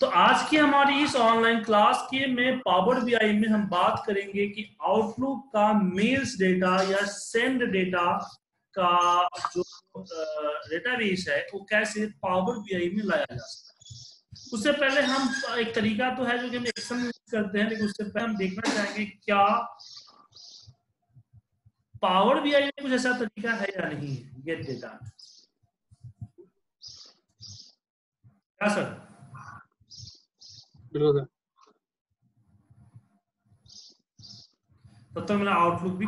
तो आज की हमारी इस ऑनलाइन क्लास के में पावर बीआई में हम बात करेंगे कि आउटलुक का मेल्स डेटा या सेंड डेटा का जो डेटाबेस है वो कैसे पावर बीआई में लाया जा सकता है। उससे पहले हम एक तरीका तो है जो कि हम एक्सेल में करते हैं, लेकिन उससे पहले हम देखना चाहेंगे क्या पावर बीआई में कुछ ऐसा तरीका है या नहीं है गेट डेटा। क्या सर? तब तो मेरा आउटलुक भी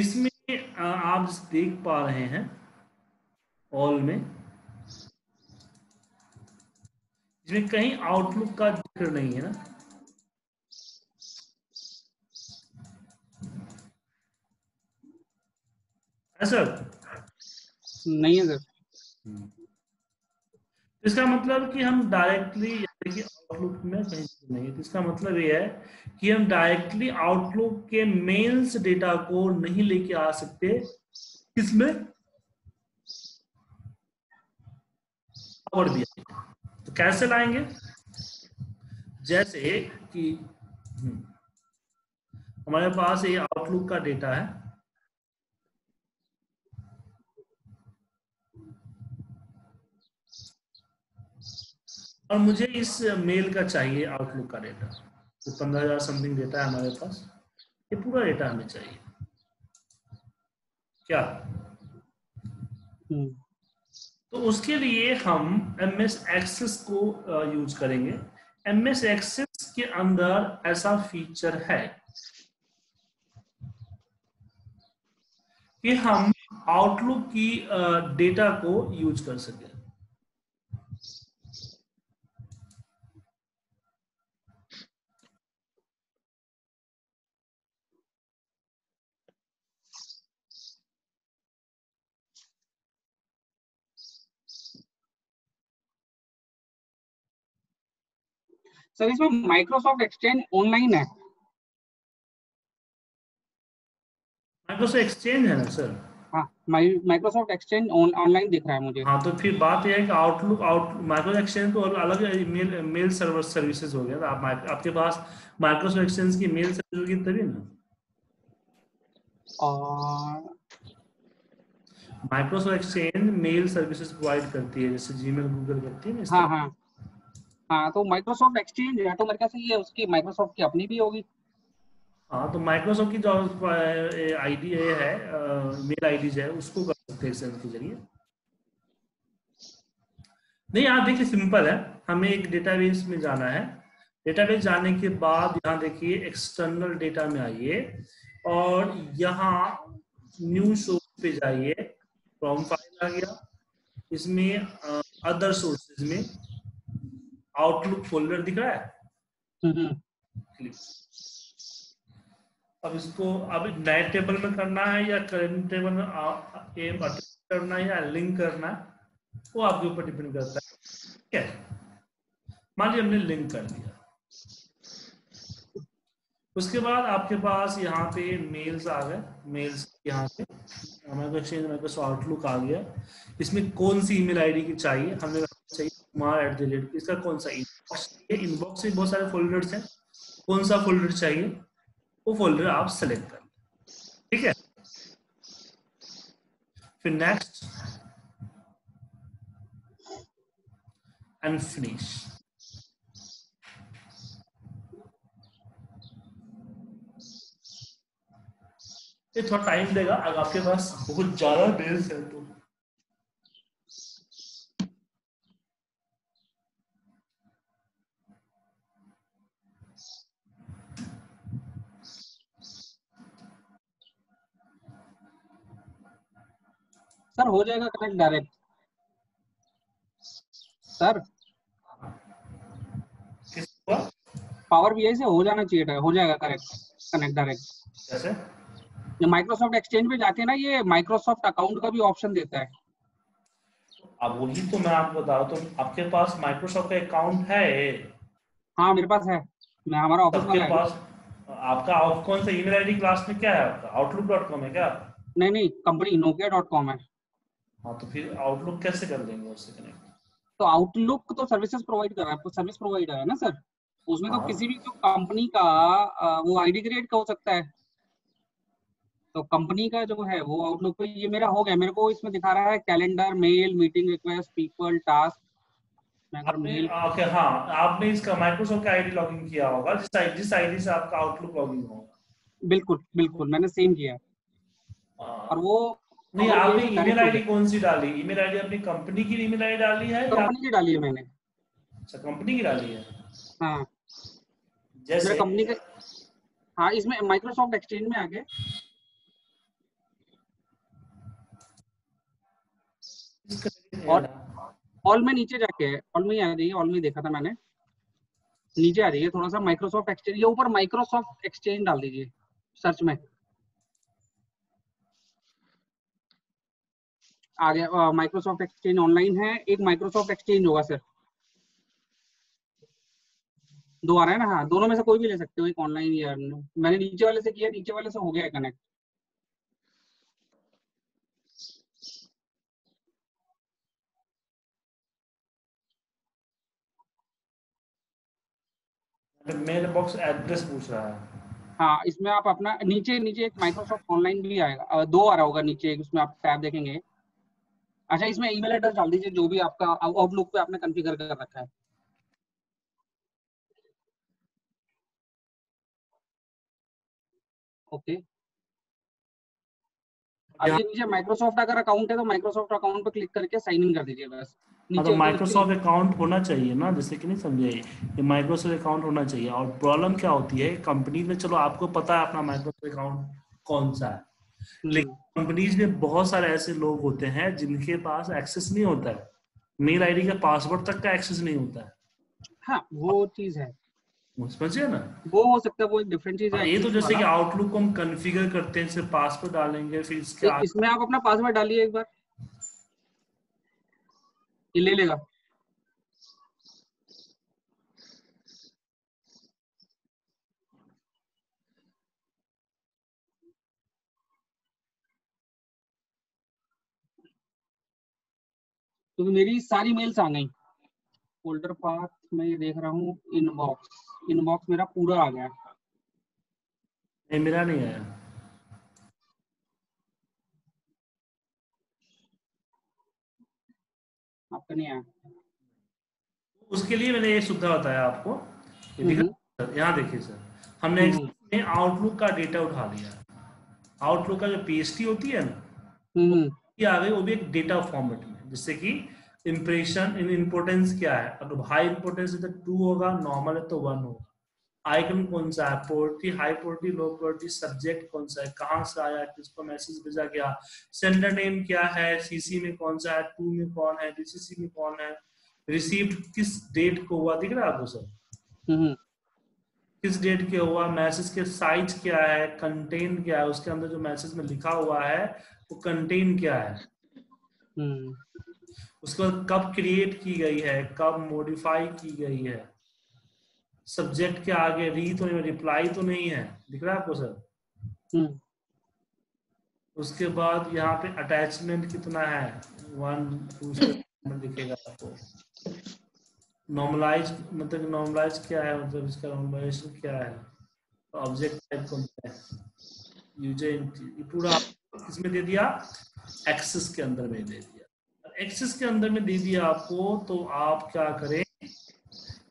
इसमें आप देख पा रहे हैं ऑल में, इसमें कहीं आउटलुक का जिक्र नहीं है ना। सर नहीं है सर, इसका मतलब कि हम डायरेक्टली आउटलुक में कहीं नहीं, तो इसका मतलब ये है कि हम डायरेक्टली आउटलुक के मेल्स डेटा को नहीं लेके आ सकते इसमें पावर बीआई। तो कैसे लाएंगे? जैसे कि हमारे पास ये आउटलुक का डेटा है, और मुझे इस मेल का चाहिए आउटलुक का डेटा, तो 15,000 समथिंग डेटा है हमारे पास, ये पूरा डेटा हमें चाहिए। क्या तो उसके लिए हम एमएस एक्सेस को यूज करेंगे। एमएस एक्सेस के अंदर ऐसा फीचर है कि हम आउटलुक की डेटा को यूज कर सके। सर इसमें माइक्रोसॉफ्ट एक्सचेंज ऑनलाइन है, माइक्रोसॉफ्ट एक्सचेंज है ना सर? हाँ, माइक्रोसॉफ्ट एक्सचेंज ऑनलाइन दिख रहा है मुझे। हाँ तो फिर बात यह है कि आउटलुक माइक्रोसॉफ्ट एक्सचेंज तो अलग मेल सर्वर सर्विसेज हो गया था। आपके पास माइक्रोसॉफ्ट एक्सचेंज की मेल सर्विस होगी तभी ना। Microsoft Exchange mail services provide करती है, जैसे जीमेल गूगल करती है। हाँ हाँ हाँ, तो माइक्रोसॉफ्ट एक्सचेंज या तो मेरे ख्याल से ये उसकी माइक्रोसॉफ्ट की अपनी भी होगी। हाँ तो माइक्रोसॉफ्ट की जो आईडी है, मेल आईडी है, उसको कर सकते हैं एक्सेल के जरिए। नहीं यहाँ देखिए सिंपल है, हमें एक डेटाबेस में जाना है। डेटाबेस जाने के बाद यहाँ देखिए एक्सटर्नल डेटा में आइए और यहाँ न्यू सोर्स पे जाइए। फ्रॉम फाइल आ गया, इसमें अदर सोर्सेज में आउटलुक फोल्डर दिख रहा है। अब इसको नए टेबल में करना है या करंट टेबल में करना है या लिंक करना है, वो आपके ऊपर डिपेंड करता है। ठीक है, मान लीजिए हमने लिंक कर दिया। उसके बाद आपके पास यहाँ पे मेल्स आ गए। मेल्स यहाँ पे हमारे आउटलुक आ गया। इसमें कौन सी ईमेल आईडी की चाहिए हमें चाहिए @, इसका कौन सा इनबॉक्स चाहिए? इनबॉक्स में बहुत सारे फोल्डर्स हैं, कौन सा फोल्डर चाहिए वो फोल्डर आप सेलेक्ट कर लें। ठीक है, फिर नेक्स्ट एंड फिनिश। ये थोड़ा टाइम देगा अगर आपके पास बहुत ज्यादा मेल्स है तो। सर हो जाएगा connect direct sir, Power BI से हो जाना चाहिए, हो जाएगा correct connect direct. Microsoft Exchange में जाके ना ये माइक्रोसॉफ्ट अकाउंट का भी ऑप्शन देता है। अब वही तो मैं आपको बता रहा हूं, तो आपके पास माइक्रोसॉफ्ट का अकाउंट है? हाँ मेरे पास है, मैं हमारा ऑफिस वाला है। आपका कौन सा ईमेल आईडी क्लास में क्या है आपका? outlook.com है क्या? नहीं नहीं, कंपनी nokia.com है। हाँ तो फिर आउटलुक कैसे कर देंगे उससे कनेक्ट? तो आउटलुक तो सर्विसेज प्रोवाइड कर रहा है, सर्विस प्रोवाइडर है ना सर, उसमें तो किसी भी तो कंपनी का वो आईडी क्रिएट कर सकता है। तो कंपनी का जो है वो आउटलुक पे, ये मेरा हो गया, मेरे को इसमें दिखा रहा है calendar, mail, meeting request, people, task. Okay हाँ, आपने इसका माइक्रोसॉफ्ट का आईडी लॉगिन किया होगा जिस आईडी से आपका आउटलुक लॉगिन होगा। बिल्कुल बिल्कुल, मैंने सेम किया। और वो नहीं, आपने ईमेल आईडी कौन सी डाली? ईमेल आईडी अपनी कंपनी की ईमेल आईडी डाली है? कंपनी की डाली है मैंने। अच्छा कंपनी की डाली है, हाँ जैसे कंपनी का। हाँ इसमें माइक्रोसॉफ्ट एक्सचेंज में आके और ऑल में नीचे जाके, ऑल में आ रही है, ऑल में देखा था मैंने, नीचे आ रही है थोड़ा सा माइक्रोसॉफ्ट एक्सचेंज, ये ऊपर माइक्रोसॉफ्ट एक्सचेंज डाल दीजिए सर्च में, आ गया। माइक्रोसॉफ्ट एक्सचेंज ऑनलाइन है, एक माइक्रोसॉफ्ट एक्सचेंज होगा सर, दो आ रहा है ना। हाँ दोनों में से कोई भी ले सकते हो, एक ऑनलाइन या मैंने नीचे वाले से किया, नीचे वाले से हो गया है कनेक्ट। मेल बॉक्स एड्रेस पूछ रहा है। हाँ इसमें आप अपना नीचे नीचे एक माइक्रोसॉफ्ट ऑनलाइन भी आएगा, दो आ रहा होगा नीचे, उसमें आप टैब देखेंगे। अच्छा इसमें ईमेल एड्रेस डाल दीजिए जो भी आपका आउटलुक पे आपने कॉन्फ़िगर कर रखा है। ओके अभी नीचे माइक्रोसॉफ्ट अगर अकाउंट है तो माइक्रोसॉफ्ट अकाउंट पर क्लिक करके साइन इन कर दीजिए बस। तो माइक्रोसॉफ्ट अकाउंट होना चाहिए ना, जैसे कि नहीं समझाइए, ये माइक्रोसॉफ्ट अकाउंट होना चाहिए। और प्रॉब्लम क्या होती है कंपनी में, चलो आपको पता है अपना माइक्रोसॉफ्ट अकाउंट कौन सा है, लेकिन कंपनीज में बहुत सारे ऐसे लोग होते हैं जिनके पास एक्सेस नहीं होता है, मेल आईडी का पासवर्ड तक का एक्सेस नहीं होता है। हाँ वो चीज है, समझिए ना, वो हो सकता है वो एक डिफरेंट चीज है। ये तो जैसे कि आउटलुक को हम कॉन्फ़िगर करते हैं, सिर्फ पासवर्ड डालेंगे, फिर इसमें आप अपना पासवर्ड डालिए एक बार, ये ले लेगा। तो मेरी सारी मेल्स आ गई फोल्डर पाथ में, ये देख रहा हूँ इनबॉक्स, इनबॉक्स मेरा पूरा आ गया। नहीं मेरा नहीं आया। आपका नहीं आया? उसके लिए मैंने ये सुविधा बताया आपको, यहाँ देखिए सर, हमने आउटलुक का डेटा उठा लिया, आउटलुक का जो पीएसटी होती है ना ये आ गई, वो भी एक डेटा फॉर्मेट में, जिससे कि इंप्रेशन इन इम्पोर्टेंस क्या है, अगर हाई इम्पोर्टेंस है तो 2 होगा, नॉर्मल है तो 1 होगा। आइकन कौन सा है, पोर्टी, हाई पोर्टी, लो पोर्टी, सब्जेक्ट कौन सा है, कहाँ से आया, किसको मैसेज भेजा गया, सेंडर नेम क्या है, सीसी में कौन सा है, टू में कौन है, डीसीसी में कौन है, रिसीव्ड किस डेट को हुआ, दिख रहा है आपको सर, किस डेट के हुआ, मैसेज के साइज क्या है, कंटेंट क्या है, उसके अंदर जो मैसेज में लिखा हुआ है वो कंटेंट क्या है, उसके बाद कब क्रिएट की गई है, कब मॉडिफाई की गई है, सब्जेक्ट के आगे री तो नहीं, रिप्लाई तो नहीं है, दिख रहा है आपको सर। उसके बाद यहाँ पे अटैचमेंट कितना है, 1 2 दिखेगा आपको। नॉर्मलाइज मतलब नॉर्मलाइज क्या है, मतलब इसका नॉर्मलाइजेशन क्या है, ऑब्जेक्ट टाइप कौन है, यूजर, पूरा इसमें दे दिया, एक्सेस के अंदर में दे दिया, एक्सेस के अंदर में दे दिया आपको। तो आप क्या करें,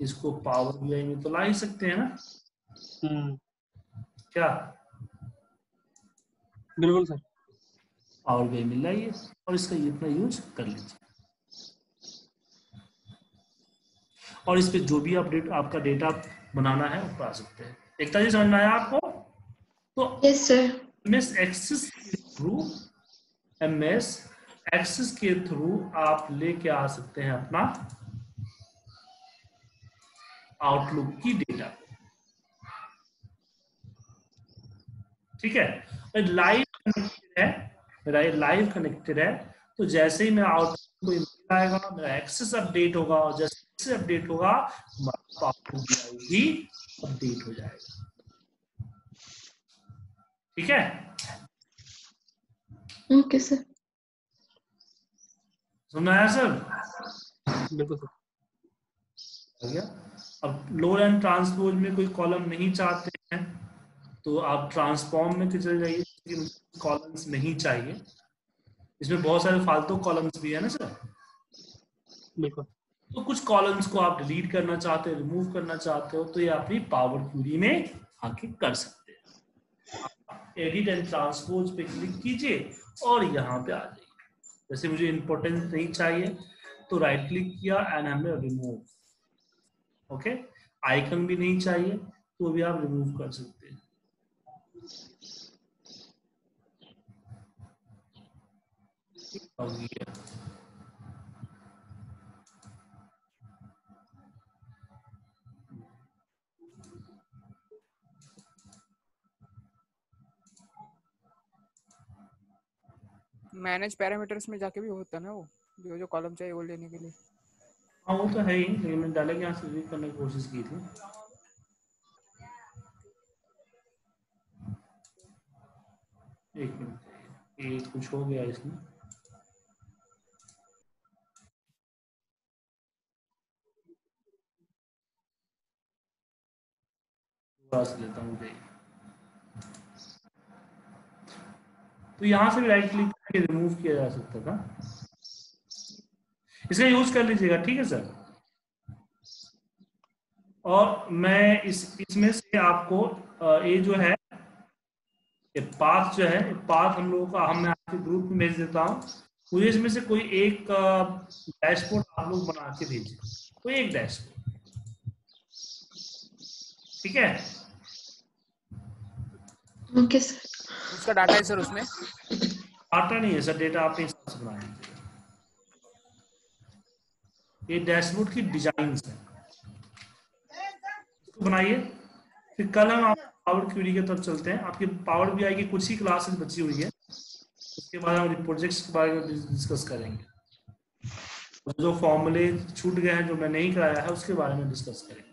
इसको पावर बीआई में तो ला ही सकते हैं ना, क्या? बिल्कुल सर, पावर बीआई में लाइए और इसका इतना यूज कर लीजिए। और इस पे जो भी अपडेट आपका डेटा बनाना है वो पा सकते हैं। एकता जी समझ में आया आपको? तो yes sir, miss Access through MS Access के थ्रू आप लेके आ सकते हैं अपना आउटलुक की डेटा, ठीक है। लाइव कनेक्टेड है, मेरा ये लाइव कनेक्टेड है, तो जैसे ही मैं आउटपुट को ईमेल आएगा मेरा एक्सेस अपडेट होगा, और जैसे एक्सेस अपडेट होगा हमारा पावर BI अपडेट हो जाएगा। ठीक है, ओके सर, सुना है सर? बिल्कुल। अब लोअर एंड ट्रांसपोज में कोई कॉलम नहीं चाहते हैं तो आप ट्रांसफॉर्म में चले जाइए, कॉलम्स नहीं चाहिए, इसमें बहुत सारे फालतू कॉलम्स भी है ना सर। बिल्कुल, तो कुछ कॉलम्स को आप डिलीट करना चाहते हो, रिमूव करना चाहते हो, तो ये आप पावर क्यूरी में आके कर सकते हैं। एडिट एंड ट्रांसपोज पे क्लिक कीजिए और यहाँ पे आ जाइए। जैसे मुझे इंपॉर्टेंस नहीं चाहिए तो राइट क्लिक किया एंड हमने रिमूव, ओके okay? आइकन भी नहीं चाहिए तो भी आप रिमूव कर सकते हैं। मैनेज पैरामीटर्स में जाके भी होता ना, वो जो जो कॉलम चाहिए वो लेने के लिए। हाँ वो तो है ही, लेकिन मैंने डाले यहाँ से भी करने की कोशिश की थी। एक मिनट, ये कुछ हो गया इसमें। लेता हूँ तो यहाँ से भी राइट क्लिक करके रिमूव किया जा सकता था, इसका यूज कर लीजिएगा। ठीक है सर, और मैं इसमें से आपको ये जो है ये पाथ जो है, पाथ हम लोगों का मैं आपके ग्रुप में भेज देता हूँ। मुझे इसमें से कोई एक डैशबोर्ड आप लोग बना के भेजिए, कोई एक डैशबोर्ड। ठीक है, ओके सर। उसका डाटा है सर, उसमें डाटा नहीं है सर, डेटा आपने हिसाब से बनाया है। ये डैशबोर्ड की डिजाइन है, इसको बनाइए, फिर कल हम आप पावर क्यूरी की तरफ चलते हैं। आपके पावर BI की कुछ ही क्लासेस बची हुई है, उसके बाद हम प्रोजेक्ट्स के बारे में डिस्कस करेंगे, जो फॉर्मूले छूट गए हैं जो मैं नहीं कराया है उसके बारे में डिस्कस करेंगे।